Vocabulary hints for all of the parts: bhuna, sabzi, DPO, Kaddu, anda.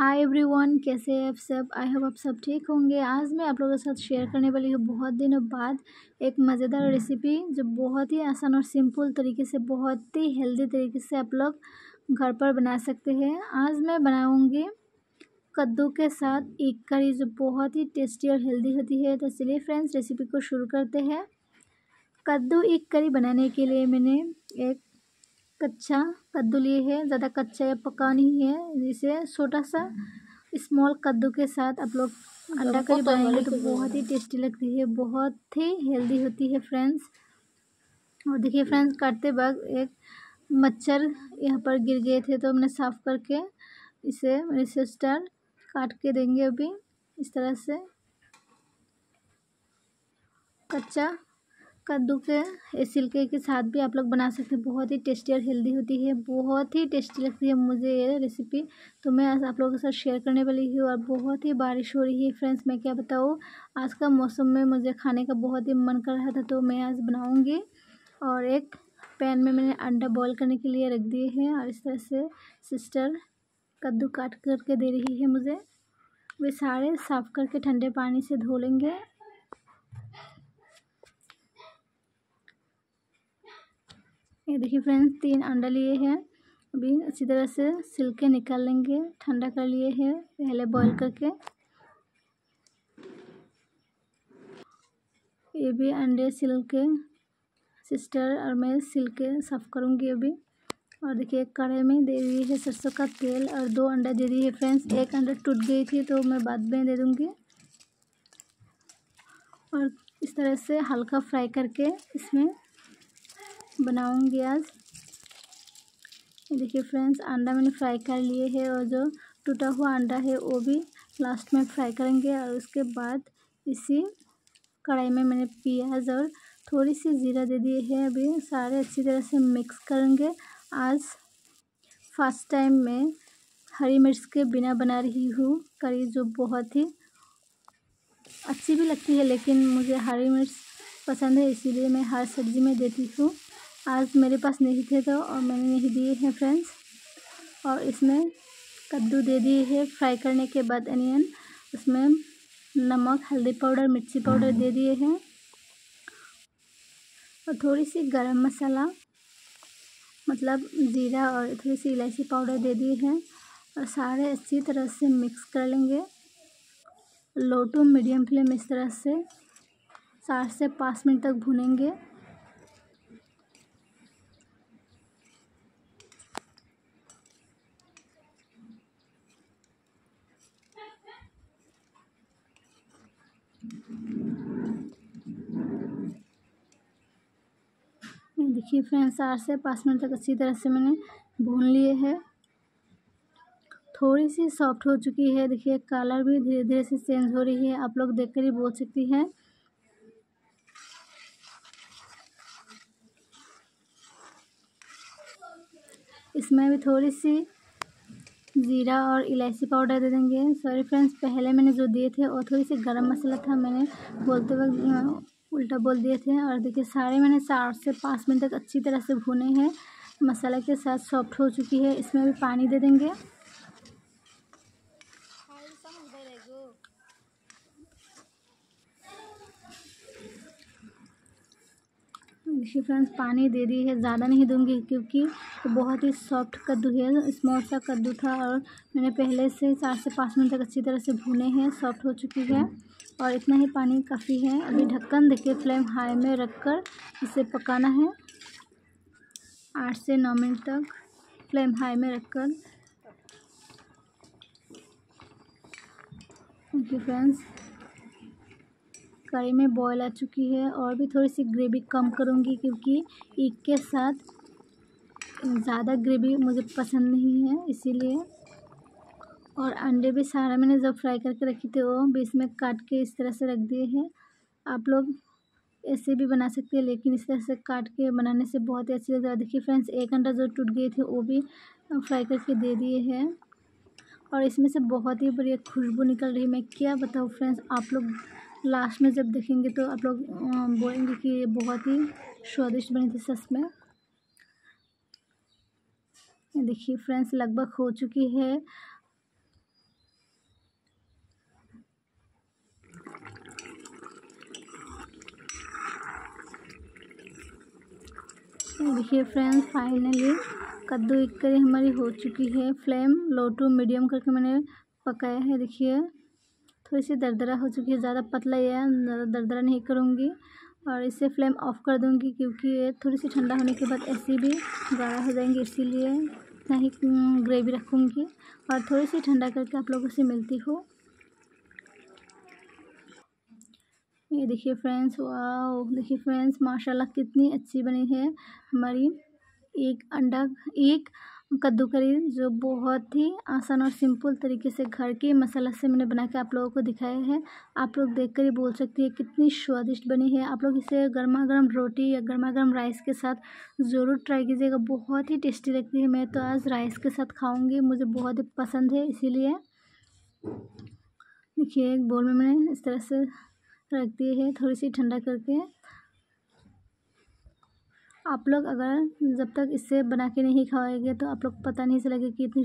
Hi everyone, कैसे हैं आप सब। आई होप आप सब ठीक होंगे। आज मैं आप लोगों के साथ शेयर करने वाली हूँ बहुत दिनों बाद एक मज़ेदार रेसिपी, जो बहुत ही आसान और सिंपल तरीके से, बहुत ही हेल्दी तरीके से आप लोग घर पर बना सकते हैं। आज मैं बनाऊँगी कद्दू के साथ एक करी, जो बहुत ही टेस्टी और हेल्दी होती है। तो चलिए फ्रेंड्स, रेसिपी को शुरू करते हैं। कद्दू एक करी बनाने के लिए मैंने एक कच्चा कद्दू लिए है, ज़्यादा कच्चा या पका नहीं है। जिसे छोटा सा स्मॉल कद्दू के साथ आप लोग अंडा करी बनाएंगे तो बहुत ही टेस्टी लगती है, बहुत ही हेल्दी होती है फ्रेंड्स। और देखिए फ्रेंड्स, काटते वक्त एक मच्छर यहाँ पर गिर गए थे, तो हमने साफ़ करके इसे मेरी सिस्टर काट के देंगे। अभी इस तरह से कच्चा कद्दू के छिलके के साथ भी आप लोग बना सकते हैं, बहुत ही टेस्टी और हेल्दी होती है, बहुत ही टेस्टी लगती है मुझे ये रेसिपी। तो मैं आज आप लोगों के साथ शेयर करने वाली हूँ। और बहुत ही बारिश हो रही है फ्रेंड्स, मैं क्या बताऊँ, आज का मौसम में मुझे खाने का बहुत ही मन कर रहा था, तो मैं आज बनाऊँगी। और एक पैन में मैंने अंडा बॉयल करने के लिए रख दिए हैं, और इस तरह से सिस्टर कद्दू काट करके दे रही है मुझे। वे सारे साफ़ करके ठंडे पानी से धो लेंगे। ये देखिए फ्रेंड्स, 3 अंडा लिए हैं, अभी अच्छी तरह से छिलके निकाल लेंगे। ठंडा कर लिए हैं पहले बॉईल करके। ये भी अंडे छिलके सिस्टर और मैं छिलके साफ़ करूँगी अभी। और देखिए एक कढ़ाई में दे दी है सरसों का तेल, और 2 अंडा दे दी है फ्रेंड्स। एक अंडा टूट गई थी, तो मैं बाद में दे दूँगी। और इस तरह से हल्का फ्राई करके इसमें बनाऊँगी आज। देखिए फ्रेंड्स, अंडा मैंने फ्राई कर लिए हैं, और जो टूटा हुआ अंडा है वो भी लास्ट में फ्राई करेंगे। और उसके बाद इसी कढ़ाई में मैंने प्याज और थोड़ी सी जीरा दे दिए हैं, अभी सारे अच्छी तरह से मिक्स करेंगे। आज फर्स्ट टाइम मैं हरी मिर्च के बिना बना रही हूँ करी, जो बहुत ही अच्छी भी लगती है, लेकिन मुझे हरी मिर्च पसंद है, इसीलिए मैं हर सब्ज़ी में देती हूँ। आज मेरे पास नहीं थे तो, और मैंने नहीं दिए हैं फ्रेंड्स। और इसमें कद्दू दे दिए हैं फ्राई करने के बाद, अनियन, उसमें नमक, हल्दी पाउडर, मिर्ची पाउडर दे दिए हैं, और थोड़ी सी गरम मसाला मतलब जीरा और थोड़ी सी इलायची पाउडर दे दिए हैं। और सारे अच्छी तरह से मिक्स कर लेंगे। लो टू मीडियम फ्लेम, इस तरह से 4 से 5 मिनट तक भुनेंगे। देखिए फ्रेंड्स, 4 से 5 मिनट तक अच्छी तरह से मैंने भून लिए हैं। थोड़ी सी सॉफ्ट हो चुकी है, देखिए कलर भी धीरे धीरे से चेंज हो रही है, आप लोग देखकर ही बोल सकती हैं। इसमें भी थोड़ी सी जीरा और इलायची पाउडर दे देंगे। सॉरी फ्रेंड्स, पहले मैंने जो दिए थे और थोड़ी सी गरम मसाला था, मैंने बोलते वक्त उल्टा बोल दिए थे। और देखिए सारे मैंने 4 से 5 मिनट तक अच्छी तरह से भुने हैं, मसाला के साथ सॉफ्ट हो चुकी है। इसमें भी पानी दे देंगे। देखिए फ्रेंड्स, पानी दे दी है, ज़्यादा नहीं दूंगी क्योंकि तो बहुत ही सॉफ्ट कद्दू है, स्मॉल सा कद्दू था, और मैंने पहले से 4 से 5 मिनट तक अच्छी तरह से भुने हैं, सॉफ्ट हो चुकी है। और इतना ही पानी काफ़ी है। अभी ढक्कन देखिए फ्लेम हाई में रखकर इसे पकाना है 8 से 9 मिनट तक, फ्लेम हाई में रखकर। ओके फ्रेंड्स, करी में बॉयल आ चुकी है। और भी थोड़ी सी ग्रेवी कम करूँगी क्योंकि एक के साथ ज़्यादा ग्रेवी मुझे पसंद नहीं है, इसीलिए। और अंडे भी सारा मैंने जब फ्राई करके रखे थे, वो भी इसमें काट के इस तरह से रख दिए हैं। आप लोग ऐसे भी बना सकते हैं, लेकिन इस तरह से काट के बनाने से बहुत ही अच्छी लगता है। देखिए फ्रेंड्स, एक अंडा जो टूट गए थे वो भी फ्राई करके दे दिए हैं, और इसमें से बहुत ही बढ़िया खुशबू निकल रही है, मैं क्या बताऊँ फ्रेंड्स। आप लोग लास्ट में जब देखेंगे तो आप लोग बोलेंगे कि ये बहुत ही स्वादिष्ट बनी थी सच में। देखिए फ्रेंड्स, लगभग हो चुकी है देखिए फ्रेंड्स, फाइनली कद्दू एक करी हमारी हो चुकी है। फ्लेम लो टू मीडियम करके मैंने पकाया है। देखिए थोड़ी सी दरदरा हो चुकी है, ज़्यादा पतला या ज़्यादा दरदरा नहीं करूँगी और इसे फ्लेम ऑफ कर दूँगी क्योंकि ये थोड़ी सी ठंडा होने के बाद ऐसे भी गाढ़ा हो जाएंगे, इसीलिए इतना ही ग्रेवी रखूँगी और थोड़ी सी ठंडा करके आप लोगों से मिलती हूँ। ये देखिए फ्रेंड्स, वाओ! देखिए फ्रेंड्स, माशाल्लाह कितनी अच्छी बनी है हमारी एक कद्दू करी, जो बहुत ही आसान और सिंपल तरीके से घर के मसाला से मैंने बना के आप लोगों को दिखाया है। आप लोग देखकर ही बोल सकती है कितनी स्वादिष्ट बनी है। आप लोग इसे गर्मा गर्म रोटी या गर्मा गर्म राइस के साथ ज़रूर ट्राई कीजिएगा, बहुत ही टेस्टी लगती है। मैं तो आज राइस के साथ खाऊँगी, मुझे बहुत ही पसंद है। इसीलिए देखिए एक बोल में मैंने इस तरह से रखती है, थोड़ी सी ठंडा करके। आप लोग अगर जब तक इसे बना के नहीं खाएंगे तो आप लोग पता नहीं चलेगा कि इतनी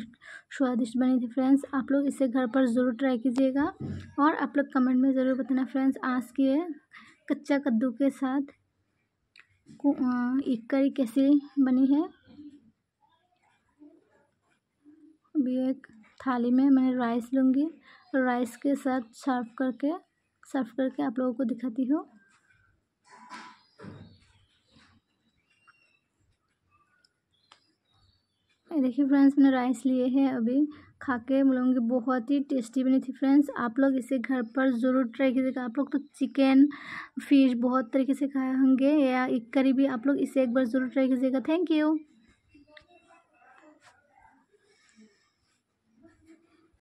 स्वादिष्ट बनी थी। फ्रेंड्स, आप लोग इसे घर पर ज़रूर ट्राई कीजिएगा और आप लोग कमेंट में ज़रूर बताना फ्रेंड्स, आज के कच्चा कद्दू के साथ एक करी कैसी बनी है। अभी एक थाली में मैंने राइस लूँगी, राइस के साथ सर्व करके आप लोगों को दिखाती हूँ। देखिए फ्रेंड्स, मैंने राइस लिए हैं, अभी खा के बोलूँगी बहुत ही टेस्टी बनी थी। फ्रेंड्स, आप लोग इसे घर पर ज़रूर ट्राई कीजिएगा। आप लोग तो चिकन फिश बहुत तरीके से खाए होंगे या एक करी भी, आप लोग इसे एक बार ज़रूर ट्राई कीजिएगा। Thank you.